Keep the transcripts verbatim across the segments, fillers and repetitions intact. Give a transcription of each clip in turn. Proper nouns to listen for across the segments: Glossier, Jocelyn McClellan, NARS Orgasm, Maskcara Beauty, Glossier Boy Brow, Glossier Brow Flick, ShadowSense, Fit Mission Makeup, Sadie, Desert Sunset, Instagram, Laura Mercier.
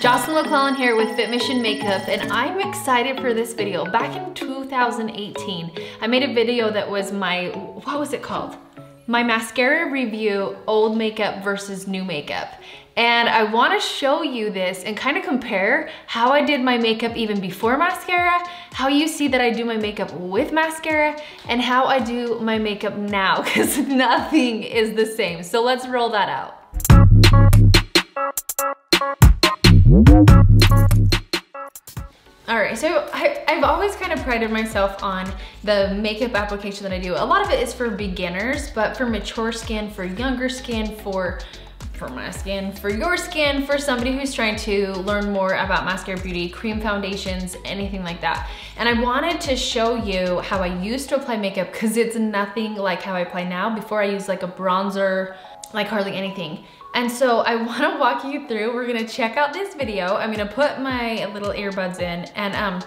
Jocelyn McClellan here with Fit Mission Makeup, and I'm excited for this video. Back in two thousand eighteen, I made a video that was my, what was it called? My mascara review, old makeup versus new makeup. And I wanna show you this and kind of compare how I did my makeup even before mascara, how you see that I do my makeup with mascara, and how I do my makeup now, because nothing is the same. So let's roll that out. All right, so I, I've always kind of prided myself on the makeup application that I do. A lot of it is for beginners, but for mature skin, for younger skin, for for my skin, for your skin, for somebody who's trying to learn more about Maskcara Beauty, cream foundations, anything like that. And I wanted to show you how I used to apply makeup, because it's nothing like how I apply now. Before I used like a bronzer, like hardly anything. And so I wanna walk you through, we're gonna check out this video. I'm gonna put my little earbuds in and um,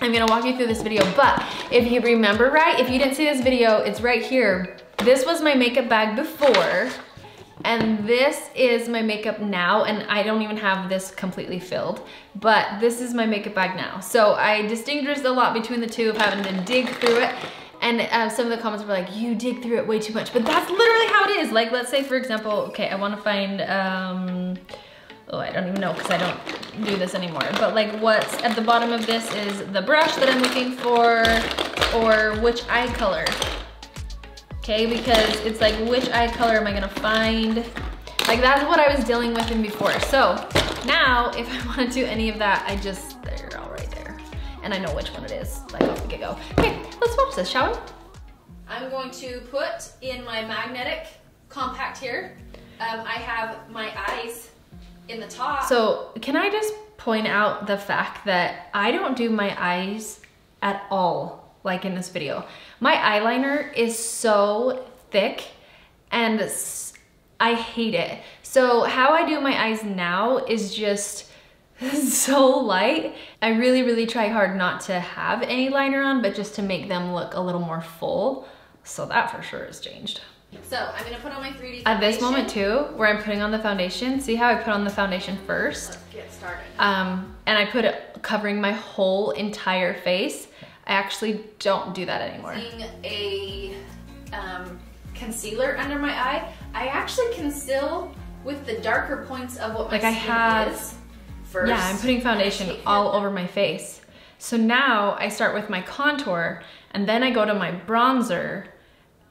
I'm gonna walk you through this video. But if you remember right, if you didn't see this video, it's right here. This was my makeup bag before. And this is my makeup now, and I don't even have this completely filled, but this is my makeup bag now. So I distinguished a lot between the two of having to dig through it, and uh, some of the comments were like, you dig through it way too much, but that's literally how it is. Like, let's say for example, okay, I wanna find, um, oh, I don't even know because I don't do this anymore, but like what's at the bottom of this is the brush that I'm looking for, or which eye color. Okay, because it's like, which eye color am I gonna find? Like, that's what I was dealing with in before. So now, if I wanna do any of that, I just, they're all right there. And I know which one it is, like off the get-go. Okay, let's watch this, shall we? I'm going to put in my magnetic compact here. Um, I have my eyes in the top. So can I just point out the fact that I don't do my eyes at all like in this video. My eyeliner is so thick and I hate it. So how I do my eyes now is just so light. I really, really try hard not to have any liner on, but just to make them look a little more full. So that for sure has changed. So I'm gonna put on my three D foundation. At this moment too, where I'm putting on the foundation, see how I put on the foundation first? Let's get started. Um, and I put it covering my whole entire face. I actually don't do that anymore. Using a um, concealer under my eye, I actually conceal with the darker points of what my like skin I have, is first. Yeah, I'm putting foundation all over my face. So now I start with my contour, and then I go to my bronzer,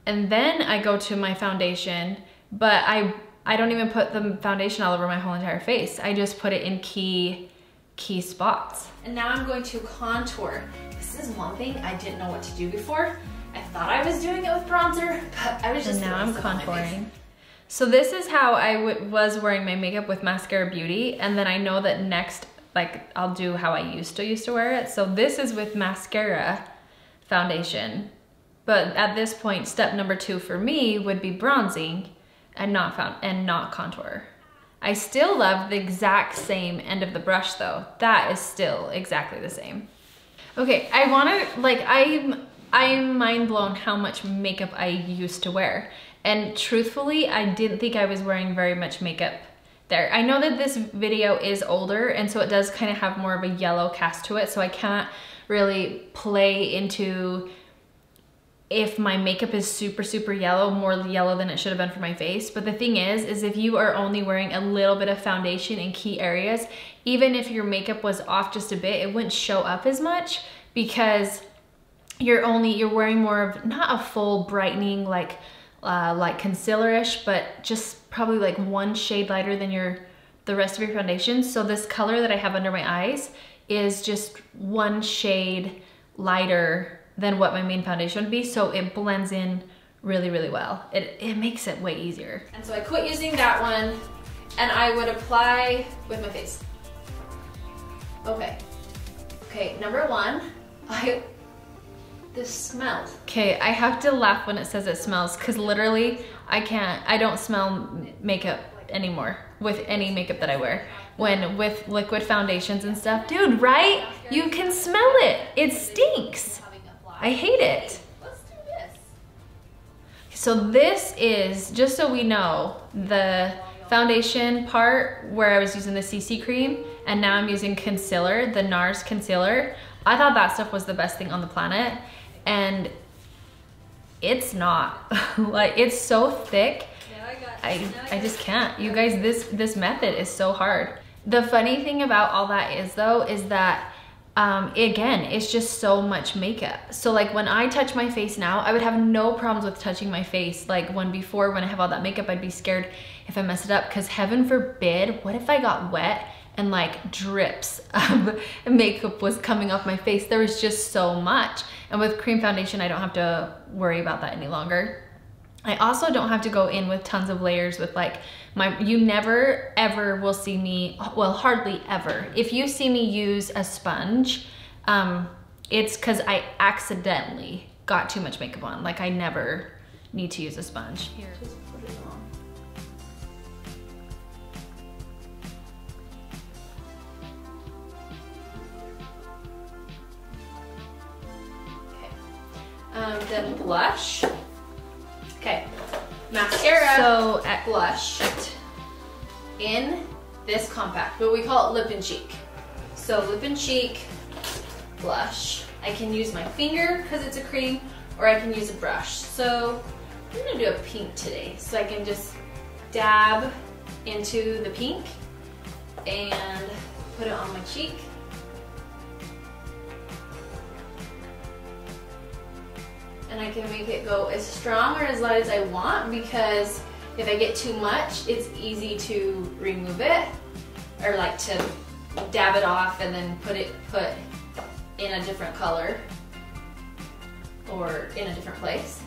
and then I go to my foundation, but I, I don't even put the foundation all over my whole entire face. I just put it in key key spots. And now I'm going to contour. This is one thing I didn't know what to do before. I thought I was doing it with bronzer, but I was just- and now I'm contouring. So this is how I w was wearing my makeup with Maskcara Beauty, and then I know that next, like I'll do how I used to used to wear it. So this is with mascara foundation. But at this point, step number two for me would be bronzing and not found and not contour. I still love the exact same end of the brush though. That is still exactly the same. Okay, I wanna, like I'm, I'm mind blown how much makeup I used to wear. And truthfully, I didn't think I was wearing very much makeup there. I know that this video is older, and so it does kind of have more of a yellow cast to it, so I can't really play into if my makeup is super, super yellow, more yellow than it should have been for my face. But the thing is, is if you are only wearing a little bit of foundation in key areas, even if your makeup was off just a bit, it wouldn't show up as much because you're only, you're wearing more of not a full brightening, like, uh, like concealer-ish, but just probably like one shade lighter than your, the rest of your foundation. So this color that I have under my eyes is just one shade lighter than what my main foundation would be, so it blends in really, really well. It, it makes it way easier. And so I quit using that one, and I would apply with my face. Okay, okay, number one, I, this smells. Okay, I have to laugh when it says it smells, because literally, I can't, I don't smell makeup anymore with any makeup that I wear. When with liquid foundations and stuff, dude, right? You can smell it, it stinks. I hate it. Let's do this. So this is, just so we know, the foundation part where I was using the C C cream, and now I'm using concealer, the NARS concealer. I thought that stuff was the best thing on the planet, and it's not. Like, it's so thick. I, I just can't. You guys, this this method is so hard. The funny thing about all that is though, is that um, again, it's just so much makeup. So like when I touch my face now, I would have no problems with touching my face. Like when before, when I have all that makeup, I'd be scared if I mess it up, because heaven forbid, what if I got wet and like drips of makeup was coming off my face? There was just so much. And with cream foundation, I don't have to worry about that any longer. I also don't have to go in with tons of layers with like my, you never ever will see me, well, hardly ever. If you see me use a sponge, um, it's cause I accidentally got too much makeup on. Like I never need to use a sponge. Here, just put it on. Okay, um, then blush. Okay, mascara, so at blush in this compact, but we call it lip and cheek. So lip and cheek, blush. I can use my finger because it's a cream, or I can use a brush. So I'm gonna do a pink today. So I can just dab into the pink and put it on my cheek. And I can make it go as strong or as light as I want, because if I get too much, it's easy to remove it, or like to dab it off and then put it put in a different color or in a different place.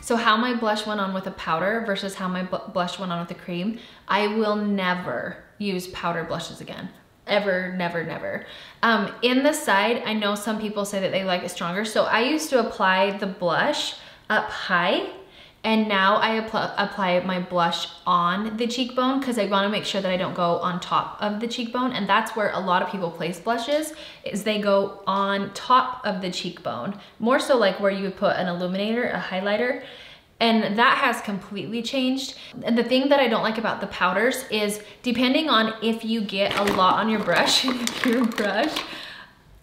So how my blush went on with a powder versus how my blush went on with a cream, I will never use powder blushes again. Ever, never, never. Um, in the side, I know some people say that they like it stronger. So I used to apply the blush up high, and now I apply my blush on the cheekbone, because I want to make sure that I don't go on top of the cheekbone. And that's where a lot of people place blushes, is they go on top of the cheekbone. More so like where you would put an illuminator, a highlighter. And that has completely changed. And the thing that I don't like about the powders is, depending on if you get a lot on your brush, if your brush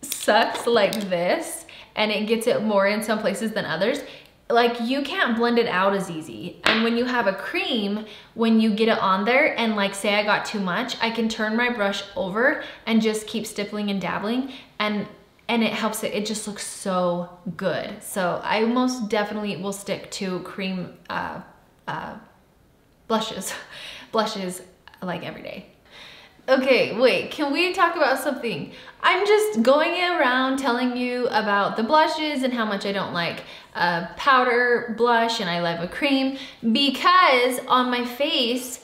sucks like this and it gets it more in some places than others, like you can't blend it out as easy. And when you have a cream, when you get it on there and like say I got too much, I can turn my brush over and just keep stippling and dabbling, and and it helps it, it just looks so good. So I most definitely will stick to cream uh, uh, blushes, blushes like every day. Okay, wait, can we talk about something? I'm just going around telling you about the blushes and how much I don't like uh, powder blush and I love a cream, because on my face,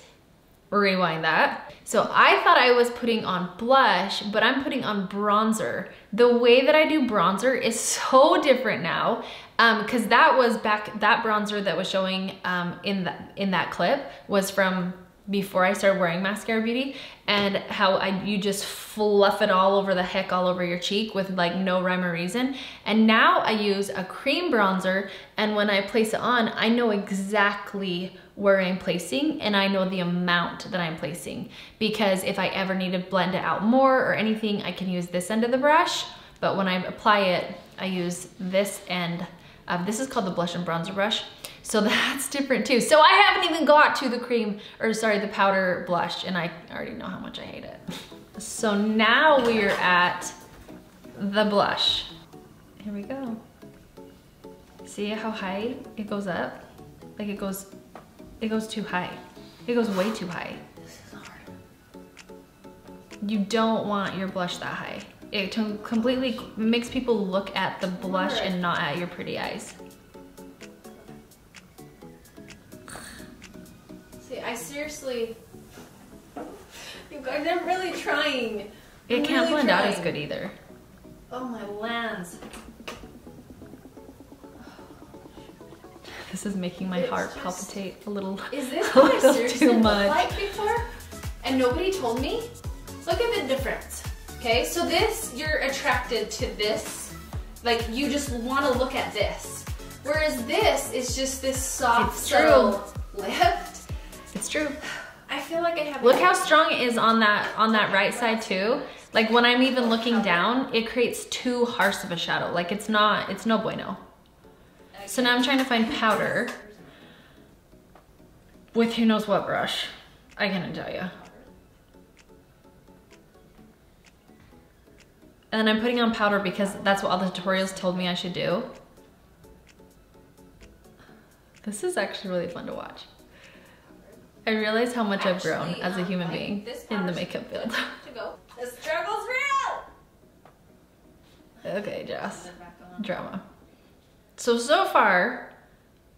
rewind that. So I thought I was putting on blush, but I'm putting on bronzer. The way that I do bronzer is so different now, um, because that was back, that bronzer that was showing um, in, the, in that clip was from before I started wearing Maskcara Beauty, and how I, you just fluff it all over the heck, all over your cheek with like no rhyme or reason. And now I use a cream bronzer, and when I place it on, I know exactly where I'm placing, and I know the amount that I'm placing, because if I ever need to blend it out more or anything, I can use this end of the brush. But when I apply it, I use this end of, this is called the blush and bronzer brush. So that's different too. So I haven't even got to the cream, or sorry, the powder blush, and I already know how much I hate it. So now we're at the blush. Here we go. See how high it goes up? Like it goes, it goes too high. It goes way too high. This is hard. You don't want your blush that high. It completely makes people look at the blush and not at your pretty eyes. I seriously, you guys, I'm really trying. It I'm can't really blend trying. out as good either. Oh my lands. This is making my it's heart just, palpitate a little. Is this what I seriously looked like before? And nobody told me? Look at the difference. Okay, so this, you're attracted to this. Like you just want to look at this. Whereas this is just this soft, subtle lip. It's true. I feel like I have. Look how strong it is on that on that right side too. Like when I'm even looking down, it creates too harsh of a shadow. Like it's not, it's no bueno. So now I'm trying to find powder with who knows what brush. I couldn't tell you. And then I'm putting on powder because that's what all the tutorials told me I should do. This is actually really fun to watch. I realize how much actually, I've grown as a human um, being in the makeup field. The struggle's real! Okay, Jess. Drama. So, so far,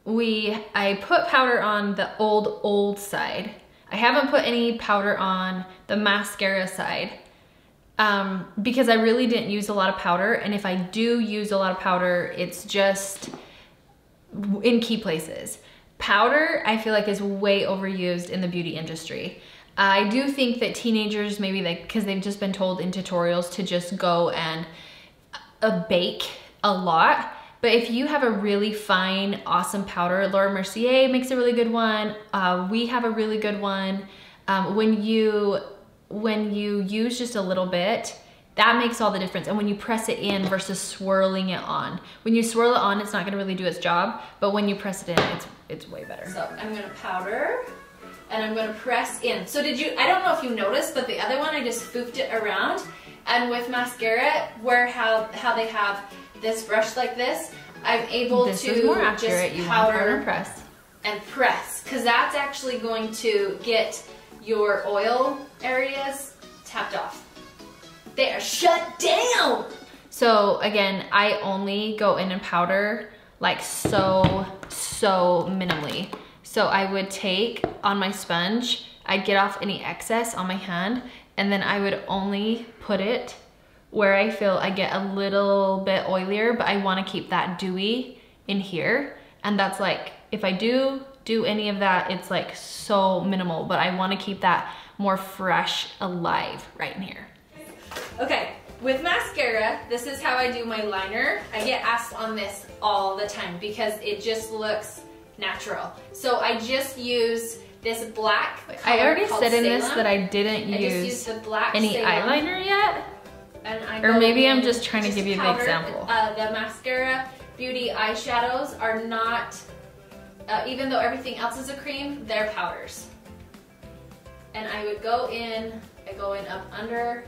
we I put powder on the old, old side. I haven't put any powder on the mascara side. Um, because I really didn't use a lot of powder, and if I do use a lot of powder, it's just in key places. Powder, I feel like, is way overused in the beauty industry. I do think that teenagers, maybe because they, they've just been told in tutorials to just go and uh, bake a lot, but if you have a really fine, awesome powder, Laura Mercier makes a really good one, uh, we have a really good one, um, when you when you use just a little bit, that makes all the difference. And when you press it in versus swirling it on. When you swirl it on, it's not gonna really do its job, but when you press it in, it's it's way better. So I'm gonna powder, and I'm gonna press in. So did you, I don't know if you noticed, but the other one, I just foofed it around, and with mascara, where how, how they have this brush like this, I'm able this to is more accurate. Just powder and press. And press, because that's actually going to get your oil areas tapped off. They are shut down! So again, I only go in and powder like so, so minimally. So I would take on my sponge, I'd get off any excess on my hand, and then I would only put it where I feel I get a little bit oilier, but I wanna keep that dewy in here. And that's like, if I do, do any of that, it's like so minimal, but I wanna keep that more fresh, alive right in here. Okay, with mascara, this is how I do my liner. I get asked on this all the time because it just looks natural. So I just use this black color. I already said in this that I didn't use any eyeliner yet. And I or maybe I'm just trying to give you the example. Uh, the Maskcara Beauty eyeshadows are not, Uh, even though everything else is a cream, they're powders. And I would go in, I go in up under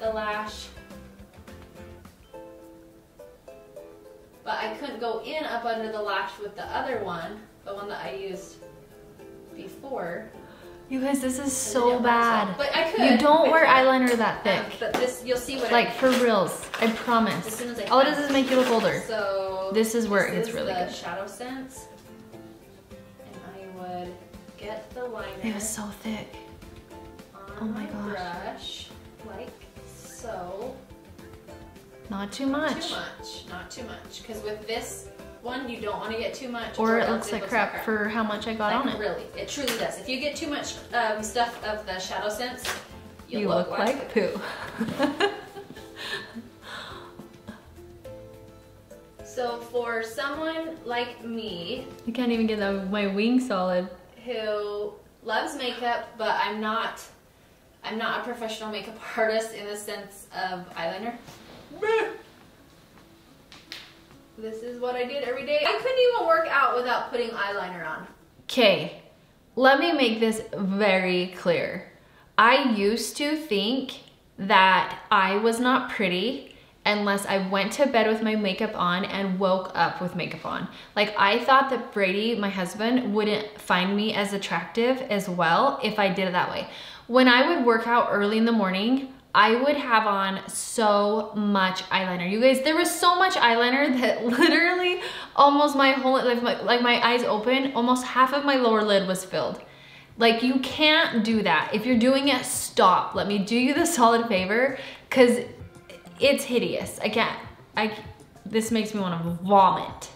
the lash. But I couldn't go in up under the lash with the other one, the one that I used before. You guys, this is so bad. But I could. You don't wear eyeliner that thick. Um, but this, you'll see what like, I for reals, I promise. As soon as I all it does is make you look older. So this is where it gets really good. This is the ShadowSense. Would get the liner. It was so thick. Oh my gosh. Brush, like so. Not too much. Not too much. Not too much. Because with this one, you don't want to get too much. Or it looks like crap for how much I got on it. Really, it truly does. If you get too much um, stuff of the ShadowSense, you look like poo. So for someone like me, you can't even get the, my wing solid. Who loves makeup, but I'm not, I'm not a professional makeup artist in the sense of eyeliner. This is what I did every day. I couldn't even work out without putting eyeliner on. Okay, let me make this very clear. I used to think that I was not pretty unless I went to bed with my makeup on and woke up with makeup on. Like I thought that Brady, my husband, wouldn't find me as attractive as well if I did it that way. When I would work out early in the morning, I would have on so much eyeliner. You guys, there was so much eyeliner that literally almost my whole, like my, like my eyes open, almost half of my lower lid was filled. Like you can't do that. If you're doing it, stop. Let me do you the solid favor, because it's hideous. I can't, I, this makes me want to vomit.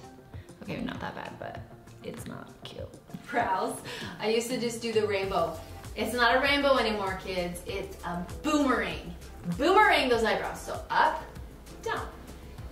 Okay, not that bad, but it's not cute. Brows, I used to just do the rainbow. It's not a rainbow anymore, kids. It's a boomerang. Boomerang those eyebrows. So up, down.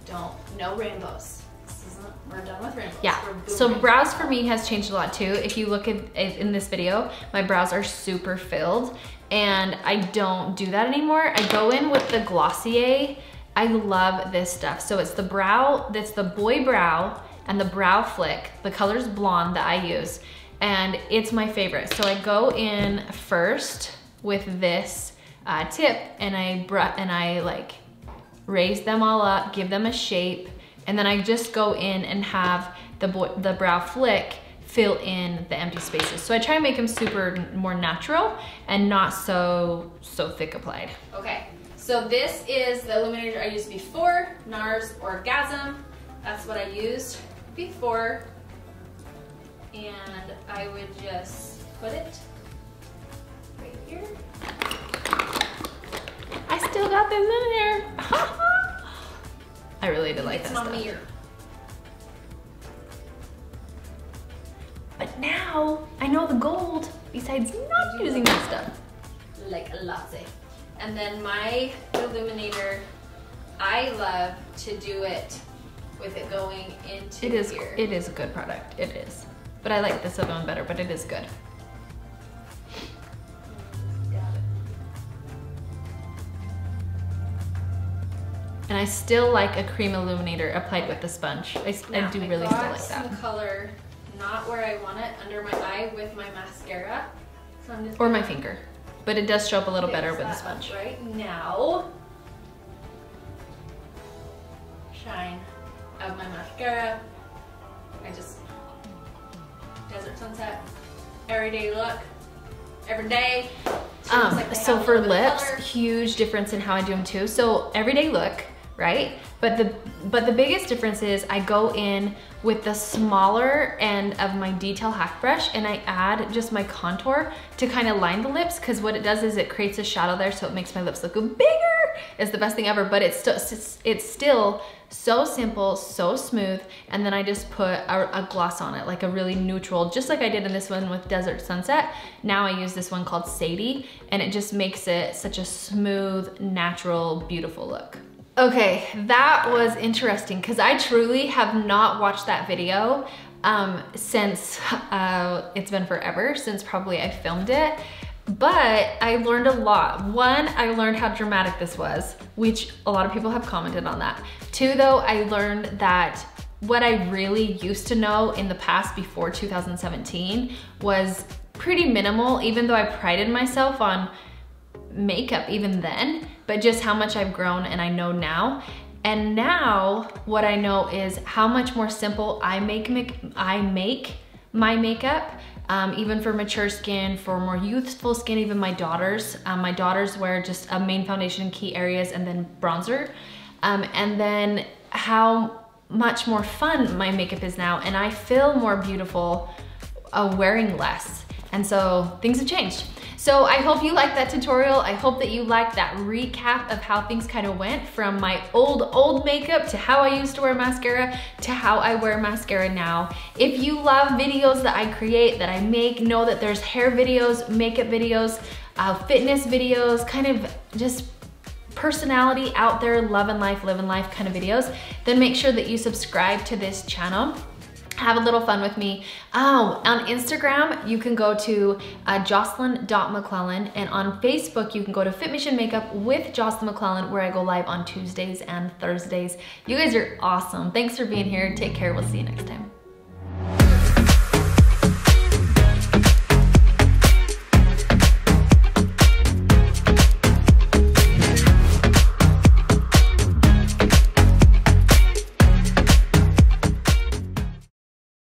Don't, no rainbows. this isn't, we're done with wrinkles. Yeah, so brows for me has changed a lot too. If you look at in this video, my brows are super filled and I don't do that anymore. I go in with the Glossier. I love this stuff. So it's the brow, that's the boy brow and the brow flick. The color's blonde that I use and it's my favorite. So I go in first with this uh, tip and I brush and I like raise them all up, give them a shape, and then I just go in and have the, boy, the brow flick fill in the empty spaces. So I try and make them super more natural and not so, so thick applied. Okay, so this is the illuminator I used before, NARS Orgasm. That's what I used before. And I would just put it right here. I still got this in there. I really did like that stuff. It's my mirror. But now I know the gold besides not using that stuff. Like a latte. And then my illuminator, I love to do it with it going into it is, here. It is a good product, it is. But I like this other one better, but it is good. And I still like a cream illuminator applied with a sponge. I, yeah, I do really I got still like that. Some color not where I want it, under my eye with my mascara. So I'm just or my finger. But it does show up a little better with a sponge. Right now, shine of my mascara. I just, Desert Sunset, everyday look, every day. Um, like so for lips, huge difference in how I do them too. So everyday look, right? But the but the biggest difference is I go in with the smaller end of my detail hack brush and I add just my contour to kind of line the lips, because what it does is it creates a shadow there, so it makes my lips look bigger. It's the best thing ever, but it's still, it's still so simple, so smooth, and then I just put a, a gloss on it, like a really neutral, just like I did in this one with Desert Sunset. Now I use this one called Sadie, and it just makes it such a smooth, natural, beautiful look. Okay, that was interesting because I truly have not watched that video um, since uh, it's been forever, since probably I filmed it, but I learned a lot. One, I learned how dramatic this was, which a lot of people have commented on that. Two, though, I learned that what I really used to know in the past before two thousand seventeen was pretty minimal, even though I prided myself on makeup even then, but just how much I've grown and I know now. And now what I know is how much more simple I make, make, I make my makeup, um, even for mature skin, for more youthful skin, even my daughters. Um, my daughters wear just a main foundation in key areas and then bronzer. Um, and then how much more fun my makeup is now, and I feel more beautiful uh, wearing less. And so things have changed. So I hope you liked that tutorial. I hope that you liked that recap of how things kind of went from my old, old makeup to how I used to wear mascara to how I wear mascara now. If you love videos that I create, that I make, know that there's hair videos, makeup videos, uh, fitness videos, kind of just personality out there, love and life, live and life kind of videos, then make sure that you subscribe to this channel. Have a little fun with me. Oh, on Instagram, you can go to uh, Jocelyn dot McClellan, and on Facebook, you can go to Fit Mission Makeup with Jocelyn McClellan, where I go live on Tuesdays and Thursdays. You guys are awesome. Thanks for being here. Take care. We'll see you next time.